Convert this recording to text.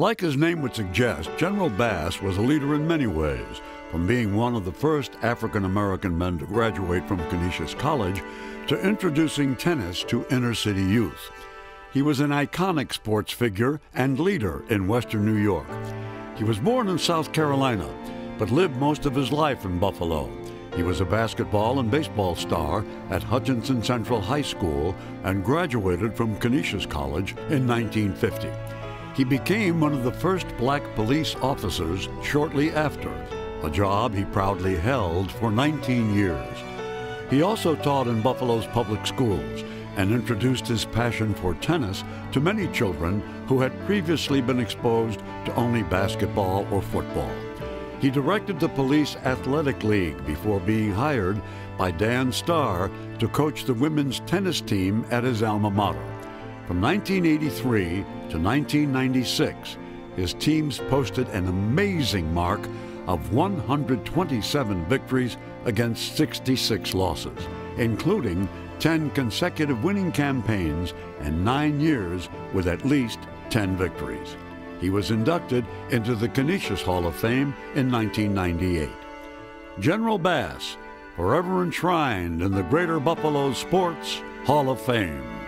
Like his name would suggest, General Bass was a leader in many ways, from being one of the first African-American men to graduate from Canisius College to introducing tennis to inner-city youth. He was an iconic sports figure and leader in Western New York. He was born in South Carolina, but lived most of his life in Buffalo. He was a basketball and baseball star at Hutchinson Central High School and graduated from Canisius College in 1950. He became one of the first black police officers shortly after, a job he proudly held for 19 years. He also taught in Buffalo's public schools and introduced his passion for tennis to many children who had previously been exposed to only basketball or football. He directed the police athletic league before being hired by Dan Starr to coach the women's tennis team at his alma mater. From 1983 to 1996, his teams posted an amazing mark of 127 victories against 66 losses, including 10 consecutive winning campaigns and 9 years with at least 10 victories. He was inducted into the Canisius Hall of Fame in 1998. General Bass, forever enshrined in the Greater Buffalo Sports Hall of Fame.